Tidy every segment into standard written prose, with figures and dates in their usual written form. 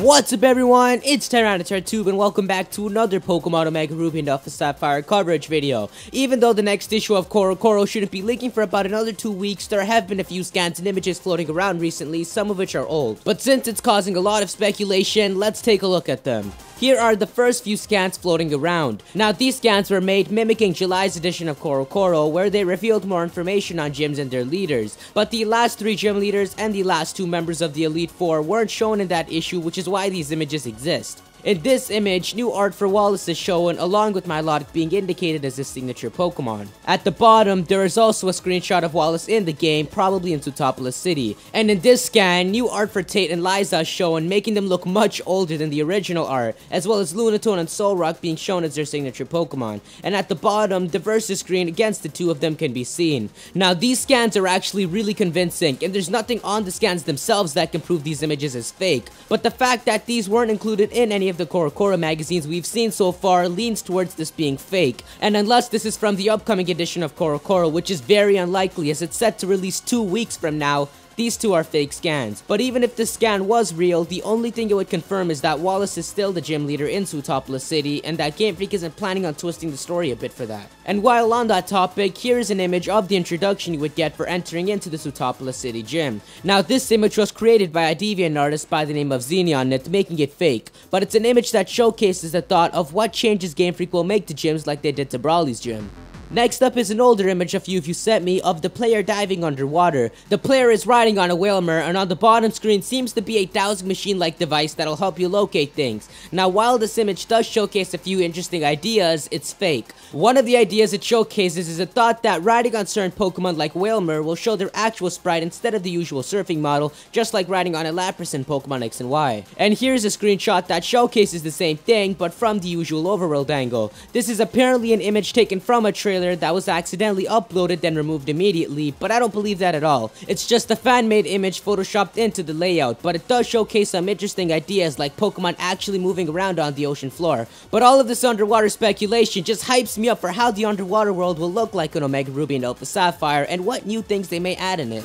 What's up, everyone? It's TyranitarTube, and welcome back to another Pokemon Omega Ruby and Alpha Sapphire coverage video. Even though the next issue of CoroCoro shouldn't be leaking for about another 2 weeks, there have been a few scans and images floating around recently, some of which are old. But since it's causing a lot of speculation, let's take a look at them. Here are the first few scans floating around. Now, these scans were made mimicking July's edition of CoroCoro, where they revealed more information on gyms and their leaders. But the last 3 gym leaders and the last 2 members of the Elite Four weren't shown in that issue, which is why these images exist. In this image, new art for Wallace is shown, along with Milotic being indicated as his signature Pokemon. At the bottom, there is also a screenshot of Wallace in the game, probably in Sootopolis City. And in this scan, new art for Tate and Liza is shown, making them look much older than the original art, as well as Lunatone and Solrock being shown as their signature Pokemon. And at the bottom, the versus screen against the two of them can be seen. Now, these scans are actually really convincing, and there's nothing on the scans themselves that can prove these images as fake. But the fact that these weren't included in any of the CoroCoro magazines we've seen so far leans towards this being fake, and unless this is from the upcoming edition of CoroCoro, which is very unlikely as it's set to release 2 weeks from now, these two are fake scans. But even if this scan was real, the only thing it would confirm is that Wallace is still the gym leader in Sootopolis City, and that Game Freak isn't planning on twisting the story a bit for that. And while on that topic, here is an image of the introduction you would get for entering into the Sootopolis City gym. Now, this image was created by a deviant artist by the name of Xenia on it, making it fake, but it's an image that showcases the thought of what changes Game Freak will make to gyms like they did to Brawly's gym. Next up is an older image you sent me of the player diving underwater. The player is riding on a Wailmer, and on the bottom screen seems to be a dowsing machine-like device that'll help you locate things. Now, while this image does showcase a few interesting ideas, it's fake. One of the ideas it showcases is a thought that riding on certain Pokemon like Wailmer will show their actual sprite instead of the usual surfing model, just like riding on a Lapras in Pokemon X and Y. And here's a screenshot that showcases the same thing, but from the usual overworld angle. This is apparently an image taken from a trailer that was accidentally uploaded then removed immediately, but I don't believe that at all. It's just a fan-made image photoshopped into the layout, but it does showcase some interesting ideas like Pokemon actually moving around on the ocean floor. But all of this underwater speculation just hypes me up for how the underwater world will look like in Omega Ruby and Alpha Sapphire and what new things they may add in it.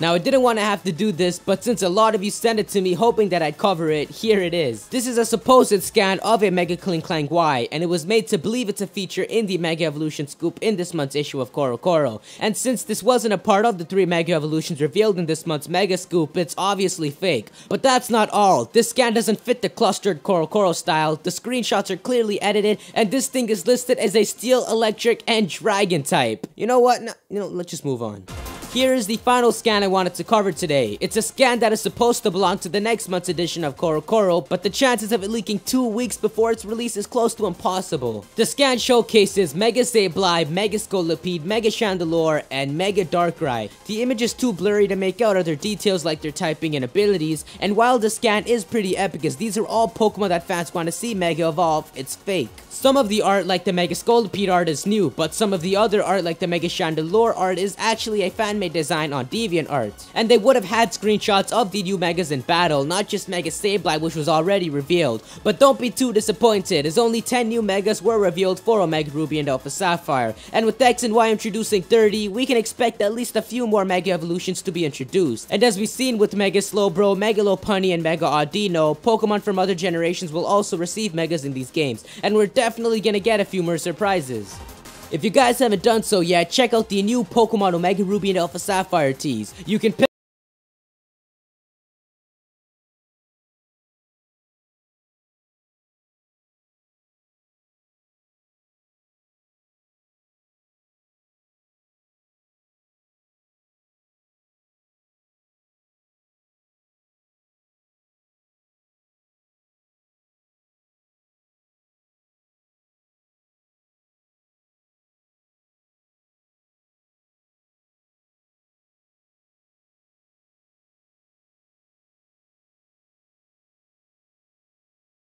Now, I didn't want to have to do this, but since a lot of you sent it to me hoping that I'd cover it, here it is. This is a supposed scan of a Mega Klinklang Y, and it was made to believe it's a feature in the Mega Evolution Scoop in this month's issue of CoroCoro. And since this wasn't a part of the 3 Mega Evolutions revealed in this month's Mega Scoop, it's obviously fake. But that's not all. This scan doesn't fit the clustered CoroCoro style, the screenshots are clearly edited, and this thing is listed as a Steel, Electric, and Dragon type. You know what? No, let's just move on. Here is the final scan I wanted to cover today. It's a scan that is supposed to belong to the next month's edition of CoroCoro, but the chances of it leaking 2 weeks before its release is close to impossible. The scan showcases Mega Sableye, Mega Scolipede, Mega Chandelure, and Mega Darkrai. The image is too blurry to make out other details like their typing and abilities, and while the scan is pretty epic as these are all Pokemon that fans want to see Mega evolve, it's fake. Some of the art like the Mega Scolipede art is new, but some of the other art like the Mega Chandelure art is actually a fan-made design on DeviantArt, and they would have had screenshots of the new Megas in battle, not just Mega Sableye, which was already revealed. But don't be too disappointed, as only 10 new Megas were revealed for Omega Ruby and Alpha Sapphire, and with X and Y introducing 30, we can expect at least a few more Mega Evolutions to be introduced. And as we've seen with Mega Slowbro, Mega Lopunny, and Mega Audino, Pokemon from other generations will also receive Megas in these games, and we're definitely gonna get a few more surprises. If you guys haven't done so yet, check out the new Pokemon Omega Ruby and Alpha Sapphire tees. You can pick